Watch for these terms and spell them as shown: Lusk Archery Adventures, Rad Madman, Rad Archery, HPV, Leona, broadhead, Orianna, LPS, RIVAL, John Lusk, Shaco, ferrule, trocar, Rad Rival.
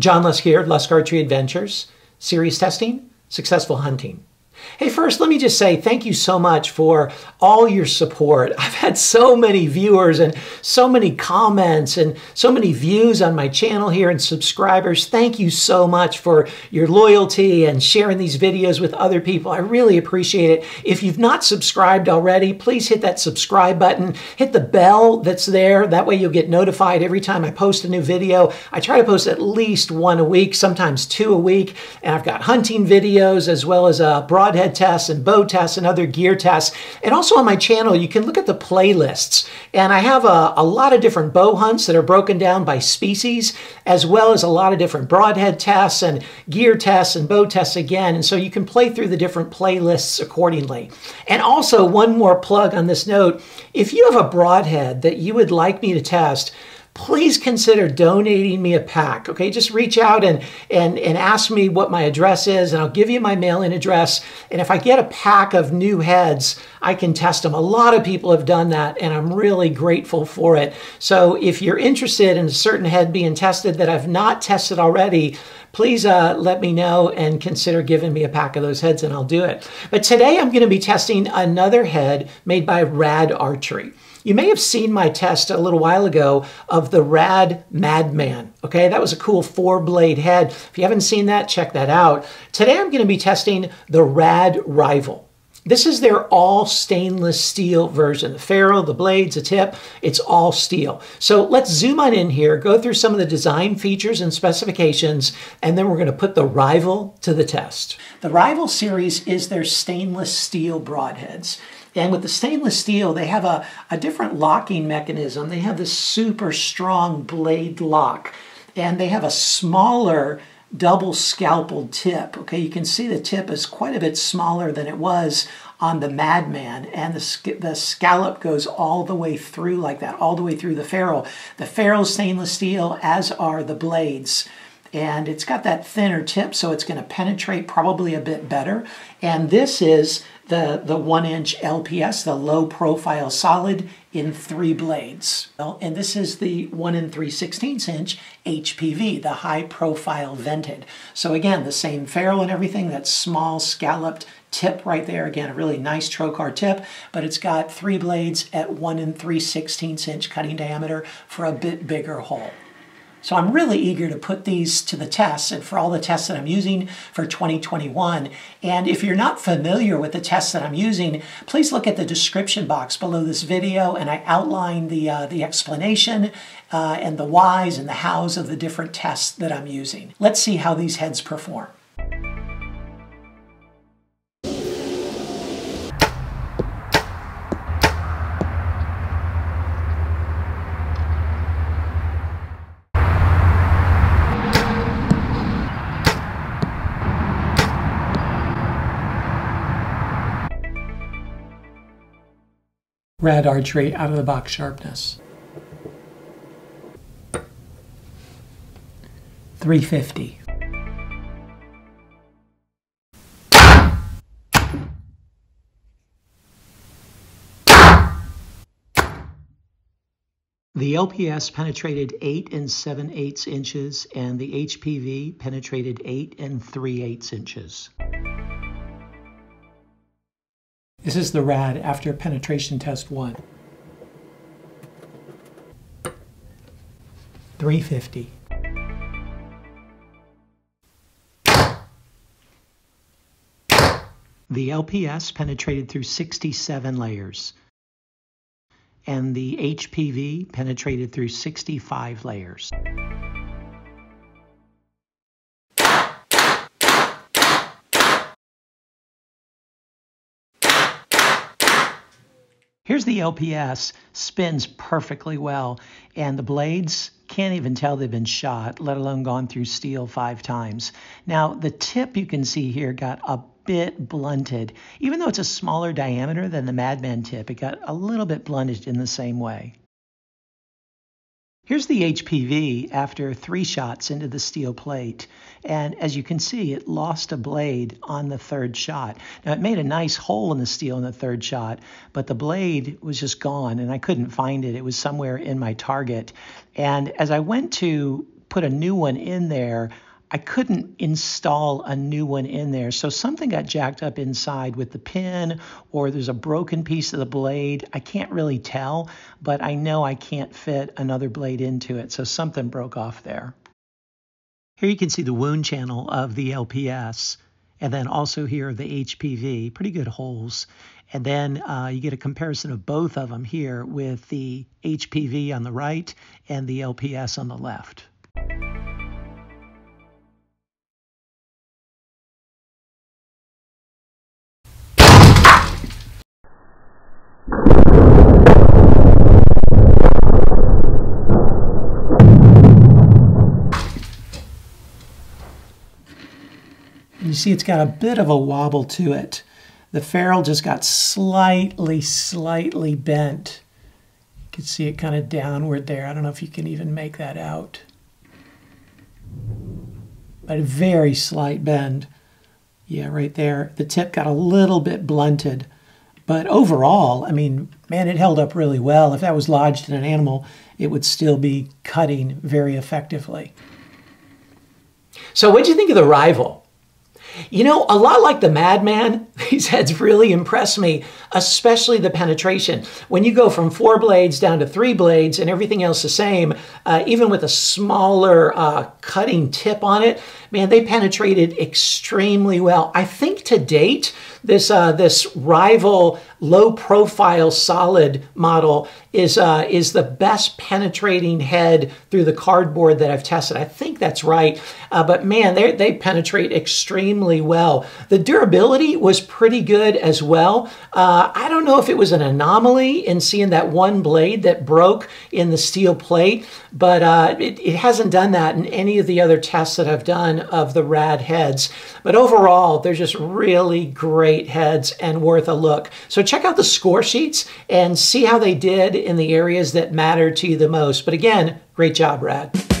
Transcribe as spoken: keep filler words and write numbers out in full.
John Lusk here, Lusk Archery Adventures, series testing, successful hunting. Hey, first, let me just say thank you so much for all your support. I've had so many viewers and so many comments and so many views on my channel here and subscribers. Thank you so much for your loyalty and sharing these videos with other people. I really appreciate it. If you've not subscribed already, please hit that subscribe button. Hit the bell that's there. That way you'll get notified every time I post a new video. I try to post at least one a week, sometimes two a week. And I've got hunting videos as well as a broadcast broadhead tests and bow tests and other gear tests. And also on my channel, you can look at the playlists. And I have a, a lot of different bow hunts that are broken down by species, as well as a lot of different broadhead tests and gear tests and bow tests again. And so you can play through the different playlists accordingly. And also one more plug on this note, if you have a broadhead that you would like me to test, please consider donating me a pack, okay? Just reach out and, and, and ask me what my address is, and I'll give you my mailing address. And if I get a pack of new heads, I can test them. A lot of people have done that, and I'm really grateful for it. So if you're interested in a certain head being tested that I've not tested already, please uh, let me know and consider giving me a pack of those heads, and I'll do it. But today I'm going to be testing another head made by Rad Archery. You may have seen my test a little while ago of the Rad Madman, okay? That was a cool four-blade head. If you haven't seen that, check that out. Today I'm going to be testing the Rad Rival. This is their all stainless steel version. The ferrule, the blades, the tip, it's all steel. So let's zoom on in here, go through some of the design features and specifications, and then we're going to put the Rival to the test. The Rival series is their stainless steel broadheads. And with the stainless steel, they have a, a different locking mechanism. They have this super strong blade lock, and they have a smaller double scalpeled tip. Okay, you can see the tip is quite a bit smaller than it was on the Madman, and the, the scallop goes all the way through like that, all the way through the ferrule. The ferrule is stainless steel, as are the blades. And it's got that thinner tip, so it's going to penetrate probably a bit better. And this is the, the one-inch L P S, the low-profile solid, in three blades. And this is the one and three sixteenths inch H P V, the high-profile vented. So again, the same ferrule and everything, that small scalloped tip right there. Again, a really nice trocar tip, but it's got three blades at one and three sixteenths inch cutting diameter for a bit bigger hole. So I'm really eager to put these to the test and for all the tests that I'm using for twenty twenty-one. And if you're not familiar with the tests that I'm using, please look at the description box below this video, and I outline the, uh, the explanation uh, and the whys and the hows of the different tests that I'm using. Let's see how these heads perform. Rad Archery out-of-the-box sharpness. three fifty. The L P S penetrated eight and seven eighths inches, and the H P V penetrated eight and three eighths inches. This is the Rad after penetration test one. three fifty. The L P S penetrated through sixty-seven layers, and the H P V penetrated through sixty-five layers. Here's the L P S, spins perfectly well, and the blades, can't even tell they've been shot, let alone gone through steel five times. Now, the tip you can see here got a bit blunted. Even though it's a smaller diameter than the Madman tip, it got a little bit blunted in the same way. Here's the H P V after three shots into the steel plate, and as you can see, it lost a blade on the third shot. Now, it made a nice hole in the steel in the third shot, but the blade was just gone, and I couldn't find it. It was somewhere in my target, and as I went to put a new one in there, I couldn't install a new one in there. So something got jacked up inside with the pin, or there's a broken piece of the blade. I can't really tell, but I know I can't fit another blade into it. So something broke off there. Here you can see the wound channel of the L P S, and then also here the H P V, pretty good holes. And then uh, you get a comparison of both of them here with the H P V on the right and the L P S on the left. You see it's got a bit of a wobble to it. The ferrule just got slightly, slightly bent. You can see it kind of downward there. I don't know if you can even make that out. But a very slight bend. Yeah, right there. The tip got a little bit blunted. But overall, I mean, man, it held up really well. If that was lodged in an animal, it would still be cutting very effectively. So what'd you think of the Rival? You know, a lot like the Madman, these heads really impress me, especially the penetration. When you go from four blades down to three blades and everything else the same, uh, even with a smaller uh, cutting tip on it, man, they penetrated extremely well. I think to date, this uh, this Rival low-profile solid model is uh, is the best penetrating head through the cardboard that I've tested. I think that's right. Uh, but man, they they penetrate extremely well. The durability was pretty good as well. Uh, I don't know if it was an anomaly in seeing that one blade that broke in the steel plate, but uh, it, it hasn't done that in any of the other tests that I've done of the Rad heads. But overall, they're just really great heads and worth a look. So check out the score sheets and see how they did in the areas that matter to you the most. But again, great job, Rad.